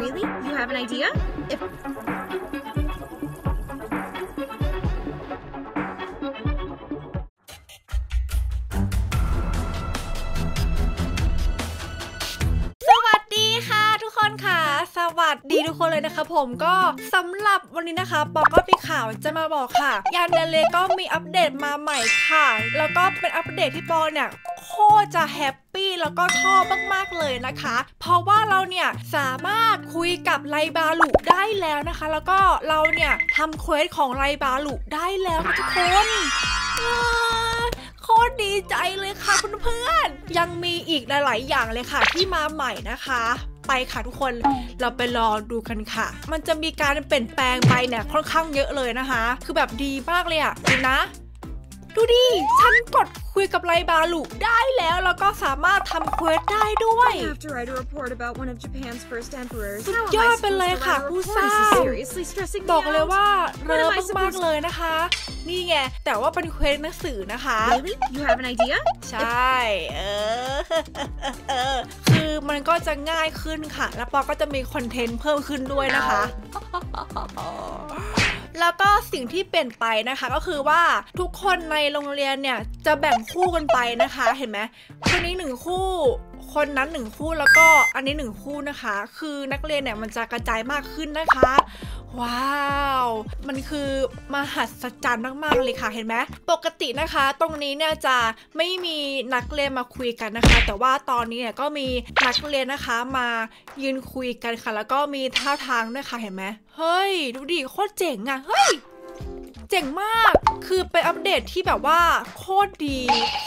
Really? You have an idea? Ifสวัสดีทุกคนเลยนะคะผมก็สำหรับวันนี้นะคะปอก็มีข่าวจะมาบอกค่ะยานเดลเลก็มีอัปเดตมาใหม่ค่ะแล้วก็เป็นอัปเดตที่ปอเนี่ยโคตรจะแฮปปี้แล้วก็ชอบมากๆเลยนะคะเพราะว่าเราเนี่ยสามารถคุยกับไลบาลุได้แล้วนะคะแล้วก็เราเนี่ยทำเควสของไลบาลุได้แล้วทุกคนโคตรดีใจเลยค่ะเพื่อนๆยังมีอีกหลายๆอย่างเลยค่ะที่มาใหม่นะคะไปค่ะทุกคนเราไปรอดูกันค่ะมันจะมีการเปลี่ยนแปลงไปเนี่ยค่อนข้างเยอะเลยนะคะคือแบบดีมากเลยอะดูนะดูดิฉันกดคุยกับไลบาลุได้แล้วแล้วก็สามารถทำเควสได้ด้วยสุดยอดไปเลยค่ะผู้สร้างบอกเลยว่าเลิฟมากเลยนะคะนี่ไงแต่ว่าเป็นเควสหนังสือนะคะ Really? You have an idea? ใช่คือมันก็จะง่ายขึ้นค่ะแล้วปอก็จะมีคอนเทนต์เพิ่มขึ้นด้วยนะคะแล้วก็สิ่งที่เปลี่ยนไปนะคะก็คือว่าทุกคนในโรงเรียนเนี่ยจะแบ่งคู่กันไปนะคะเห็นไหมคนนี้1คู่คนนั้น1คู่แล้วก็อันนี้1คู่นะคะคือนักเรียนเนี่ยมันจะกระจายมากขึ้นนะคะว้าวมันคือมหัศจรรย์มากๆเลยค่ะเห็นไหมปกตินะคะตรงนี้เนี่ยจะไม่มีนักเรียนมาคุยกันนะคะแต่ว่าตอนนี้เนี่ยก็มีนักเรียนนะคะมายืนคุยกันค่ะแล้วก็มีท่าทางด้วยค่ะเห็นไหมเฮ้ยดูดิโคตรเจ๋งอะเฮ้ยเจ๋งมากคือเป็นอัปเดตที่แบบว่าโคตรดี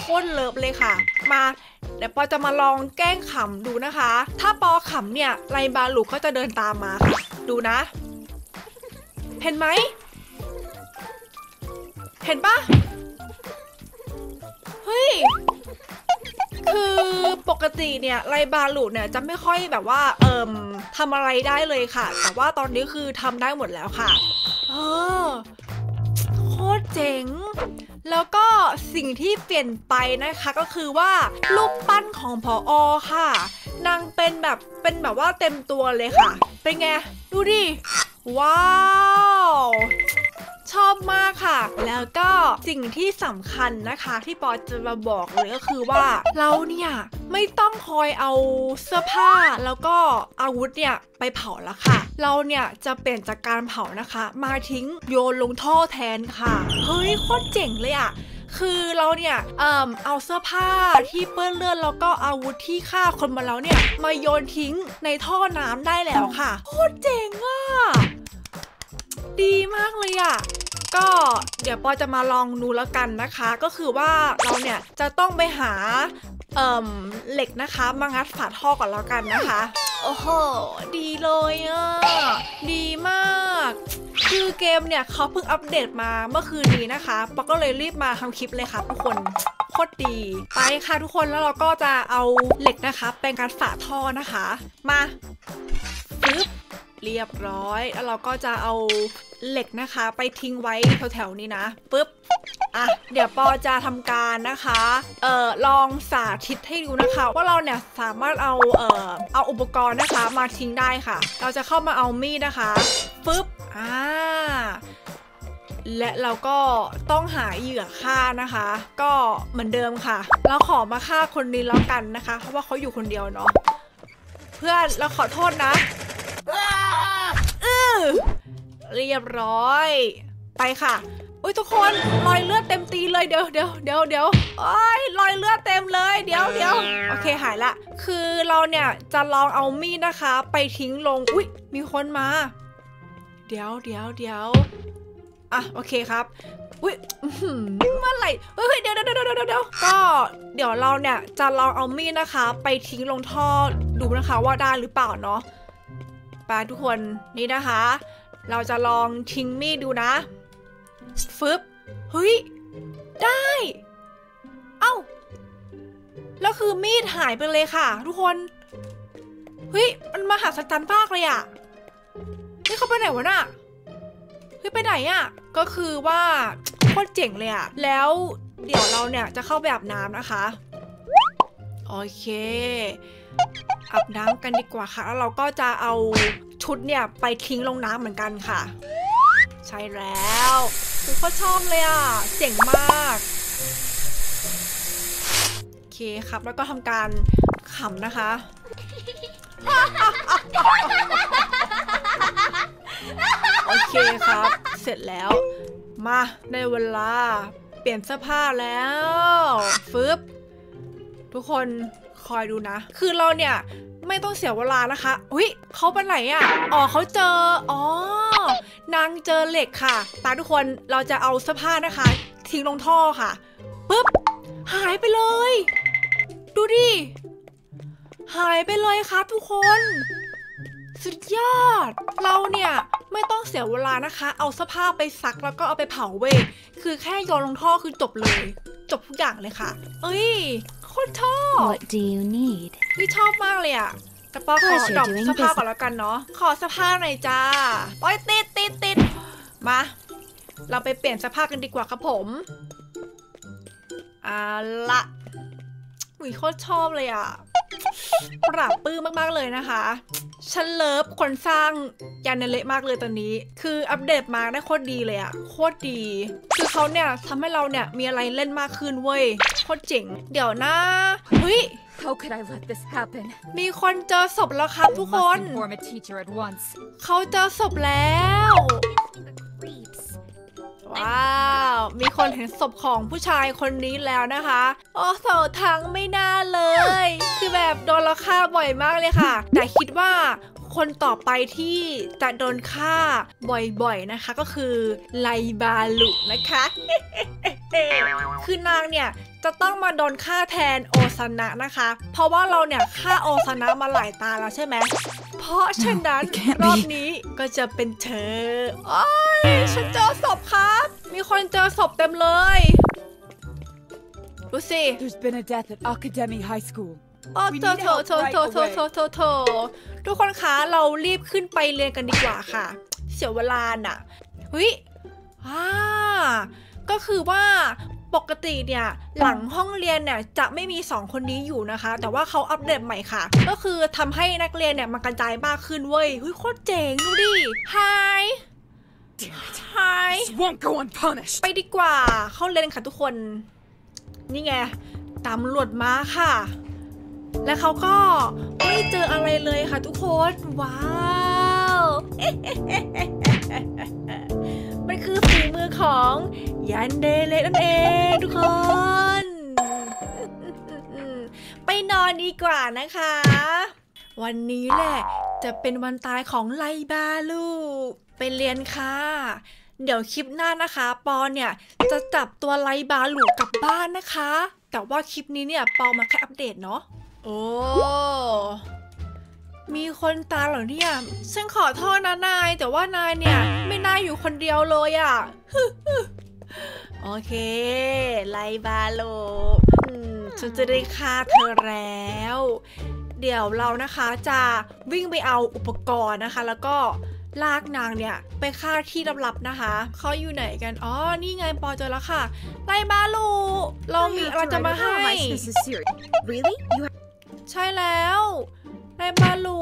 โคตรเลิฟเลยค่ะมาเดี๋ยวปอจะมาลองแกล้งขำดูนะคะถ้าปอขำเนี่ยไลบาลุก็จะเดินตามมาค่ะดูนะเห็นไหมเห็นปะเฮ้ยคือปกติเนี่ยไลบาลุเนี่ยจะไม่ค่อยแบบว่าทำอะไรได้เลยค่ะแต่ว่าตอนนี้คือทำได้หมดแล้วค่ะโคตรเจ๋งแล้วก็สิ่งที่เปลี่ยนไปนะคะก็คือว่ารูปปั้นของผอ.ค่ะนางเป็นแบบว่าเต็มตัวเลยค่ะเป็นไงดูดิว้าวชอบมากค่ะแล้วก็สิ่งที่สำคัญนะคะที่ปอจะมาบอกเลยก็คือว่าเราเนี่ยไม่ต้องคอยเอาเสื้อผ้าแล้วก็อาวุธเนี่ยไปเผาละค่ะเราเนี่ยจะเปลี่ยนจากการเผานะคะมาทิ้งโยนลงท่อแทนค่ะเฮ้ยโคตรเจ๋งเลยอะคือเราเนี่ยเอาเสื้อผ้าที่เปื้อนเลือดแล้วก็อาวุธที่ฆ่าคนมาแล้วเนี่ยมาโยนทิ้งในท่อน้ำได้แล้วค่ะโคตรเจ๋งอะดีมากเลยอะก็เดี๋ยวปอจะมาลองดูแล้วกันนะคะก็คือว่าเราเนี่ยจะต้องไปหาเหล็กนะคะมางัดฝาท่อก่อนแล้วกันนะคะโอ้โหดีเลยอ่ะดีมากคือเกมเนี่ยเขาเพิ่งอัปเดตมาเมื่อคืนนี้นะคะปอก็เลยรีบมาทำคลิปเลยค่ะทุกคนโคตรดีไปค่ะทุกคนแล้วเราก็จะเอาเหล็กนะคะเป็นการฝาท่อนะคะมาปึ๊บเรียบร้อยแล้วเราก็จะเอาเหล็กนะคะไปทิ้งไว้แถวๆนี้นะปึ๊บอ่ะเดี๋ยวปอจะทำการนะคะลองสาธิตให้ดูนะคะว่าเราเนี่ยสามารถเอาเอาอุปกรณ์นะคะมาทิ้งได้ค่ะเราจะเข้ามาเอามีดนะคะปึ๊บและเราก็ต้องหาเหยื่อฆ่านะคะก็เหมือนเดิมค่ะเราขอมาฆ่าคนนี้แล้วกันนะคะเพราะว่าเขาอยู่คนเดียวเนาะเพื่อนเราขอโทษนะเรียบร้อยไปค่ะอุ้ยทุกคนรอยเลือดเต็มตีเลยเดี๋ยวโอ๊ยรอยเลือดเต็มเลยเดี๋ยวโอเคหายละคือเราเนี่ยจะลองเอามีดนะคะไปทิ้งลงอุ้ยมีคนมาเดี๋ยวอ่ะโอเคครับอุ้ยเมื่อไหร่เฮ้ยเดี๋ยวก็เดี๋ยวเราเนี่ยจะลองเอามีดนะคะไปทิ้งลงท่อดูนะคะว่าได้หรือเปล่าเนาะไปทุกคนนี่นะคะเราจะลองทิ้งมีดดูนะฟึบเฮ้ยได้เอ้าแล้วคือมีดหายไปเลยค่ะทุกคนเฮ้ยมันมหัศจรรย์มากเลยอะนี่เขาไปไหนวะน่ะเฮ้ยไปไหนอะก็คือว่าโคตรเจ๋งเลยอะแล้วเดี๋ยวเราเนี่ยจะเข้าไปอาบน้ำนะคะโอเค อาบน้ำกันดีกว่าค่ะแล้วเราก็จะเอาชุดเนี่ยไปทิ้งลงน้ำเหมือนกันค่ะใช่แล้วคือเขาชอบเลยอ่ะเจ๋งมากโอเคครับแล้วก็ทำการขำนะคะโอเคครับเสร็จแล้วมาในเวลาเปลี่ยนเสื้อผ้าแล้วฟึบทุกคนคอยดูนะคือเราเนี่ยไม่ต้องเสียเวลานะคะอุ๊ยเขาไปไหนอ่ะอ๋อเขาเจออ๋อนางเจอเหล็กค่ะตาทุกคนเราจะเอาเสื้อผ้านะคะทิ้งลงท่อค่ะปึ๊บหายไปเลยดูดิหายไปเลยค่ะทุกคนสุดยอดเราเนี่ยไม่ต้องเสียเวลานะคะเอาเสื้อผ้าไปซักแล้วก็เอาไปเผาเว้ยคือแค่โยนลงท่อคือจบเลยจบทุกอย่างเลยค่ะเอ้ยโคตรชอบนี่ชอบมากเลยอะแต่ป้อขอดรอปเสื้อผ้าก่อนแล้วกันเนาะขอเสื้อผ้าหน่อยจ้าโอ๊ยติดมาเราไปเปลี่ยนเสื้อผ้ากันดีกว่าครับผมเอาละอุ้ยโคตรชอบเลยอะปราบปื้มมากๆเลยนะคะฉันเลิฟคนสร้างยานเละมากเลยตอนนี้คืออัปเดตมาได้โคตรดีเลยอะโคตรดีคือเขาเนี่ยทำให้เราเนี่ยมีอะไรเล่นมากขึ้นเว้ยโคตรเจ๋งเดี๋ยวนะเฮ้ย How could I let this happen? มีคนเจอศพแล้วครับทุกคนเขาเจอศพแล้วว้าวมีคนเห็นศพของผู้ชายคนนี้แล้วนะคะโอ้โหทั้งไม่น่าเลยคือแบบโดนเราฆ่าบ่อยมากเลยค่ะแต่คิดว่าคนต่อไปที่จะโดนฆ่าบ่อยๆนะคะก็คือไลบาลุนะคะ คือนางเนี่ยจะต้องมาโดนฆ่าแทนโอซานะนะคะเพราะว่าเราเนี่ยฆ่าโอซานะมาหลายตาแล้วใช่ไหมเพราะฉะนั้นรอบนี้ก็จะเป็นเธอโอ้ยฉันเจอศพครับมีคนเจอศพเต็มเลยดูสิโอ้โถโถโถโถโถโถโถโถทุกคนคะเรารีบขึ้นไปเรียนกันดีกว่าค่ะเสียเวลาน่ะเฮ้ยก็คือว่าปกติเนี่ยหลังห้องเรียนเนี่ยจะไม่มี2คนนี้อยู่นะคะแต่ว่าเขาอัปเดตใหม่ค่ะก็คือทำให้นักเรียนเนี่ยมันกระจายมากขึ้นเว้ยเฮ้ยโคตรเจ๋งดูดิHiไปดีกว่าเข้าเรียนค่ะทุกคนนี่ไงตำรวจมาค่ะและเขาก็ไม่เจออะไรเลยค่ะทุกคนว้าวมันคือฝีมือของยันเดเลนั่นเองทุกคนไปนอนดีกว่านะคะวันนี้แหละจะเป็นวันตายของไลบาลูไปเรียนค่ะเดี๋ยวคลิปหน้านะคะปอเนี่ยจะจับตัวไลบาลูกลับบ้านนะคะแต่ว่าคลิปนี้เนี่ยปอมาแค่อัปเดตเนาะโอ้มีคนตายเหรอเนี่ยฉันขอโทษนะนายแต่ว่านายเนี่ยไม่น่าอยู่คนเดียวเลยอ่ะ โอเคไลบาลูฉันจะได้ฆ่าเธอแล้วเดี๋ยวเรานะคะจะวิ่งไปเอาอุปกรณ์นะคะแล้วก็ลากนางเนี่ยไปฆ่าที่ลับๆนะคะเขาอยู่ไหนกันอ๋อนี่ไงปอเจอแล้วค่ะไลบาลูเรามีอะไรจะมาให้ใช่แล้วไลบาลู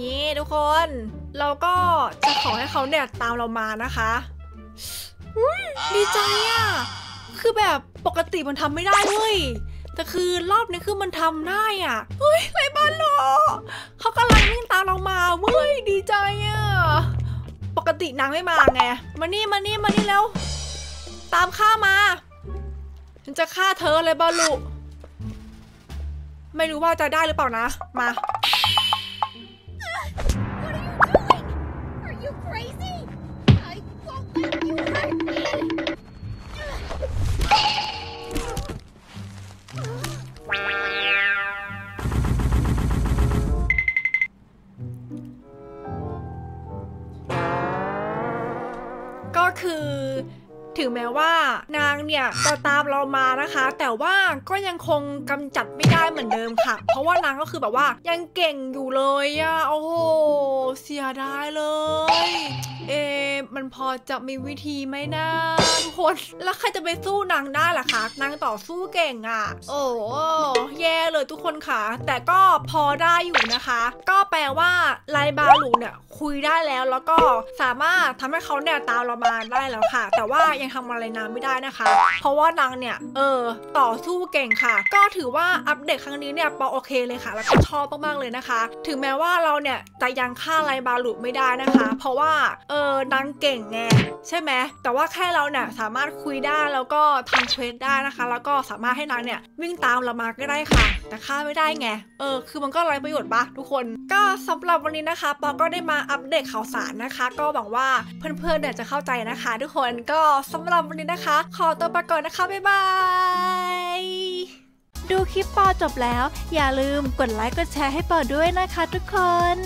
นี่ทุกคนเราก็จะขอให้เขาเนี่ยตามเรามานะคะดีใจอ่ะคือแบบปกติมันทำไม่ได้เว้ยแต่คือรอบนี้คือมันทำได้อ่ะเฮ้ยไลบาลูเขากำลังวิ่งตามเรามาเว้ยดีใจอ่ะปกตินางไม่มาไงมานี่แล้วตามข้ามาฉันจะฆ่าเธอไลบาลูไม่รู้ว่าจะได้หรือเปล่านะมา ถึงแม้ว่านางเนี่ยจะตามเรามานะคะแต่ว่าก็ยังคงกำจัดไม่ได้เหมือนเดิมค่ะเพราะว่านางก็คือแบบว่ายังเก่งอยู่เลยอ่ะโอ้โหเสียดายเลยมันพอจะมีวิธีไหมนะทุกคนแล้วใครจะไปสู้นางได้ล่ะคะนางต่อสู้เก่งอ่ะโอ้แย่เลยทุกคนค่ะแต่ก็พอได้อยู่นะคะก็แปลว่าไลบาลูเนี่ยคุยได้แล้วแล้วก็สามารถทำให้เขาเนี่ยตามเรามาได้แล้วค่ะแต่ว่ายังทำอะไรนางไม่ได้นะคะเพราะว่านางเนี่ยต่อสู้เก่งค่ะก็ถือว่าอัปเดตครั้งนี้เนี่ยปอโอเคเลยค่ะแล้วก็ชอบมากๆเลยนะคะถึงแม้ว่าเราเนี่ยจะยังฆ่าไลบาลูไม่ได้นะคะเพราะว่านางเก่งไงใช่ไหมแต่ว่าแค่เราเนี่ยสามารถคุยได้แล้วก็ทำเควสได้นะคะแล้วก็สามารถให้นางเนี่ยวิ่งตามเรามาก็ได้ค่ะแต่ฆ่าไม่ได้ไงคือมันก็ไร้ประโยชน์ปะทุกคนก็สำหรับวันนี้นะคะปอก็ได้มาอัปเดตข่าวสารนะคะก็หวังว่าเพื่อนๆเนี่ยจะเข้าใจนะคะทุกคนก็สำหรับวันนี้นะคะขอตัวไปก่อนนะคะบ๊ายบายดูคลิปปอจบแล้วอย่าลืมกดไลค์กดแชร์ให้ปอด้วยนะคะทุกคน